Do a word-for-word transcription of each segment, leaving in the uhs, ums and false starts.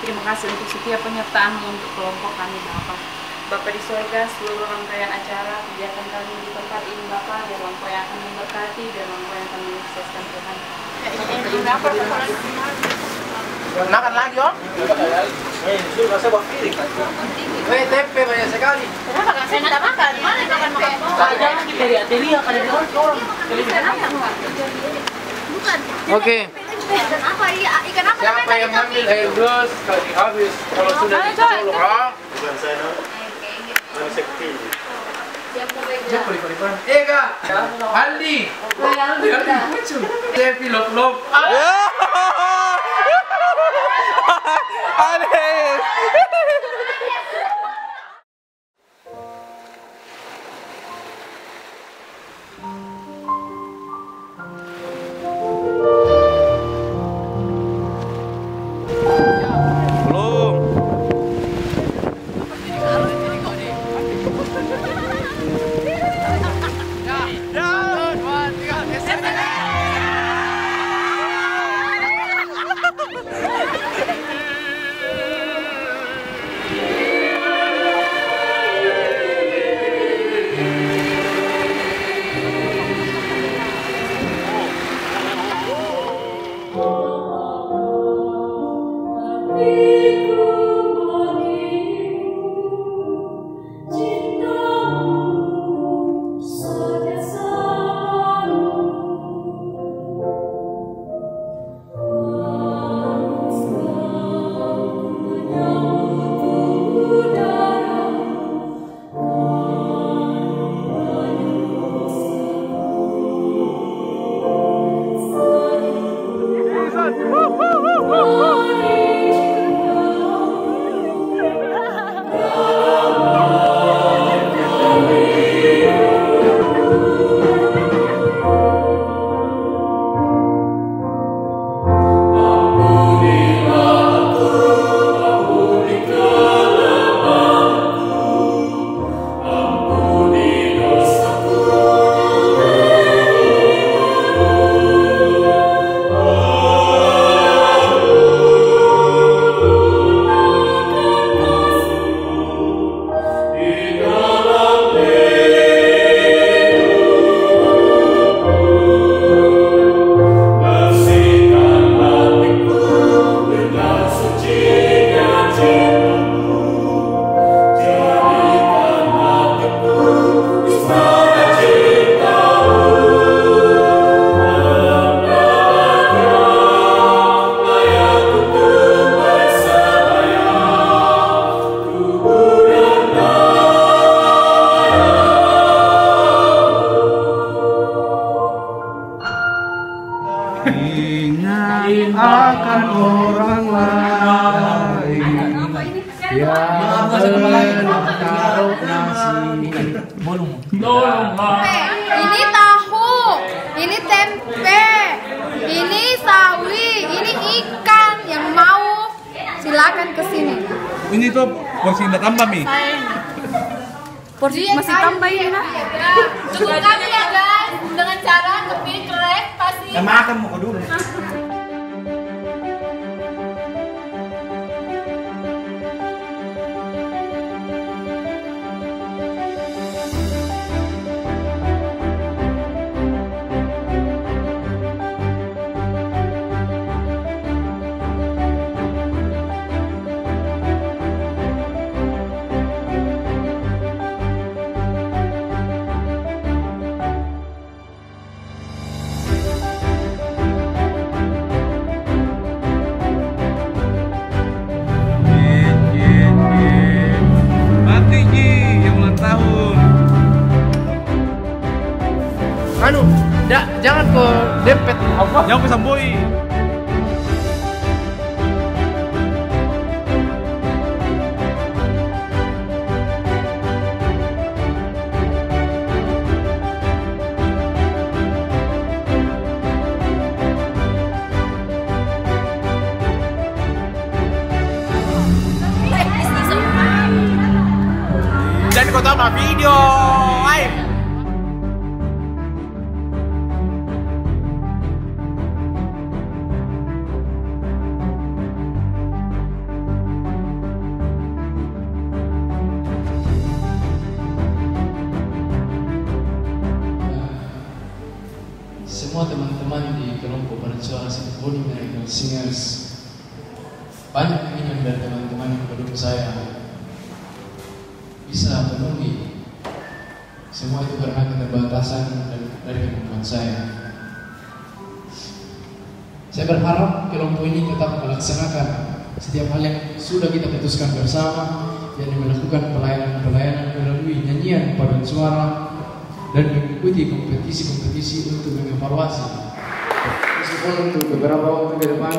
Terima kasih untuk setiap penyertaanmu untuk kelompok kami, Bapak. Bapak di surga, seluruh rangkaian acara kegiatan kami di tempat ini, Bapak, dan Engkau yang akan memberkati dan Engkau yang akan menyukseskan, Tuhan. Makan lagi, Om? Weh, tempe banyak sekali. Kenapa kan saya nggak makan? Mana yang akan makan? Jangan kita lihat diri, akan ada orang. Bukan. Oke. Ikan apa? Iya, ikan apa? Siapa yang ambil air dus kalau habis? Kalau sudah dicolok, bukan saya. Bukan sekti. Siapa lipat-lipat? Ega, Aldi, Aldi, lucu. Cepi lop-lop. Aneh. Akan orang lain yang bertaruh nasi. Ini tahu, ini tempe, ini sawi, ini ikan. Yang mau silakan kesini. Ini tuh porsi nggak tambah mi? Porsi masih tambah ini lah. Cukup kami ya guys, dengan cara kepik kerek pasti. Kita makan mau dulu. Jangan ke dempet apa? Jangan ke Samboi. Dan kau tahu mah video. Hai. Semua teman-teman di kelompok penerjemah Symphony Miracle Singers, banyak keinginan dari teman-teman yang pendukung saya bisa penuhi. Semua itu karena keterbatasan dari, dari kemampuan saya. Saya berharap kelompok ini tetap melaksanakan setiap hal yang sudah kita putuskan bersama, yang melakukan pelayanan-pelayanan melalui nyanyian, paduan suara, dan mengikuti kompetisi-kompetisi untuk mengevaluasi. Meskipun untuk beberapa waktu ke depan,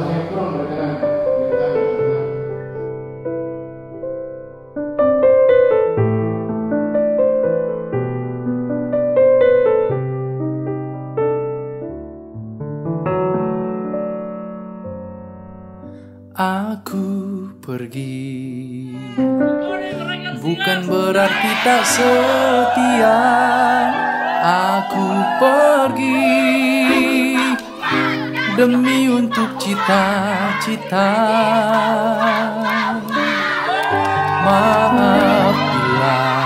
hal yang kurang berkenan. Aku pergi, bukan berarti tak setia. Aku pergi demi untuk cita-cita. Maaflah,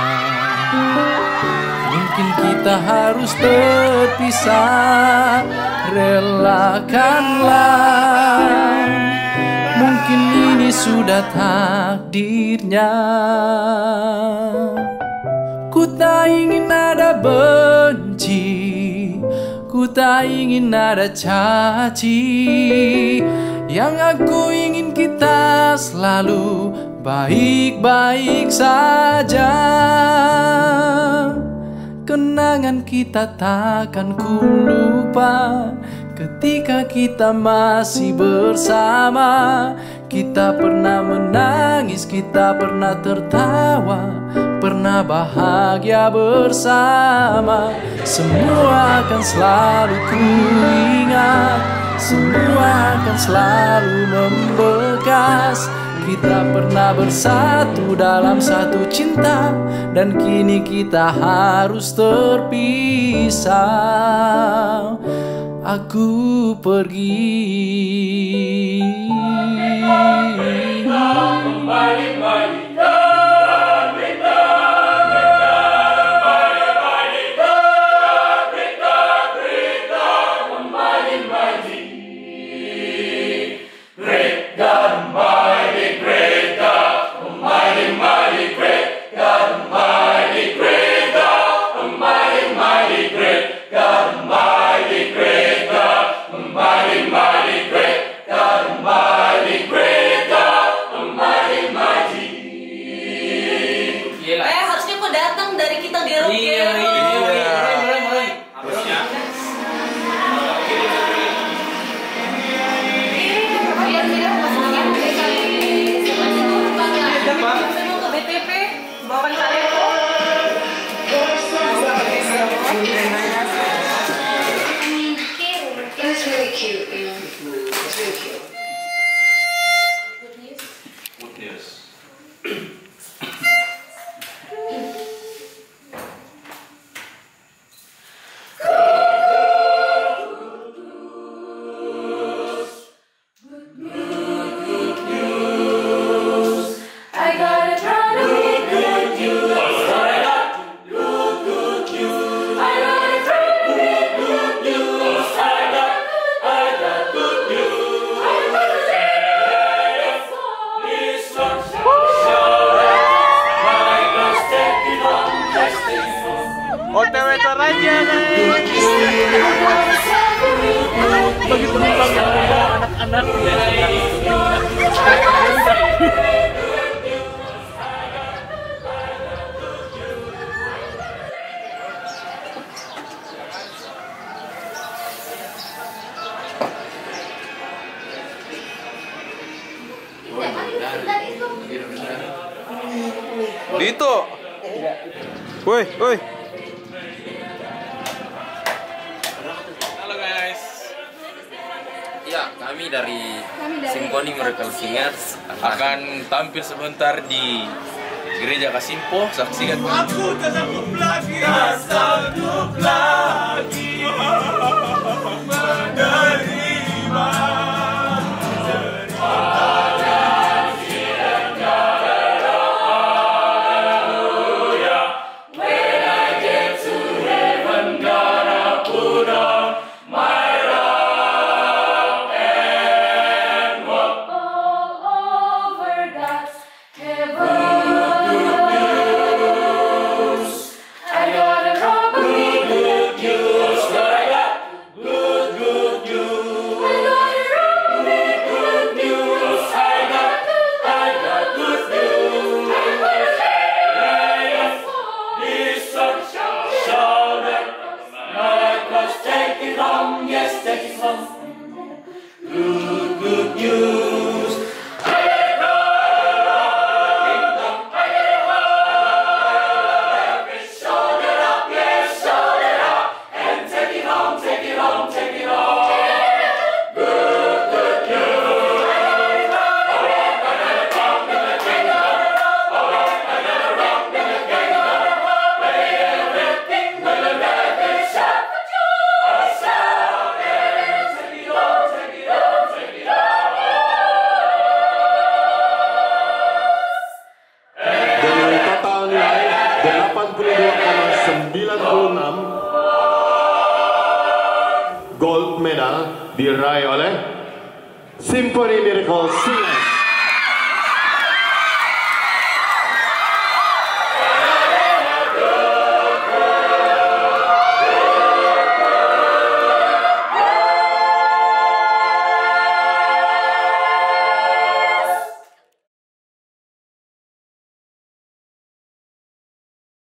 mungkin kita harus terpisah. Relakanlah, mungkin ini sudah takdirnya. Ku tak ingin ada benci, ku tak ingin ada caci. Yang aku ingin kita selalu baik-baik saja. Kenangan kita takkan ku lupa. Ketika kita masih bersama, kita pernah menangis, kita pernah tertawa, pernah bahagia bersama. Semua akan selalu ku ingat, semua akan selalu membekas. Kita pernah bersatu dalam satu cinta, dan kini kita harus terpisah. Aku pergi, kita kembali lagi. I gotta try to be good news. anak-anak ya. Dito. Woi, woi. Halo guys. Ya, kami dari Symphony Miracle Singers akan tampil sebentar di gereja Kasimpo. Saksikan. Aku takut lagi. Takut lagi. delapan puluh dua koma sembilan puluh enam gold medal diraih oleh Symphony Miracle Singers.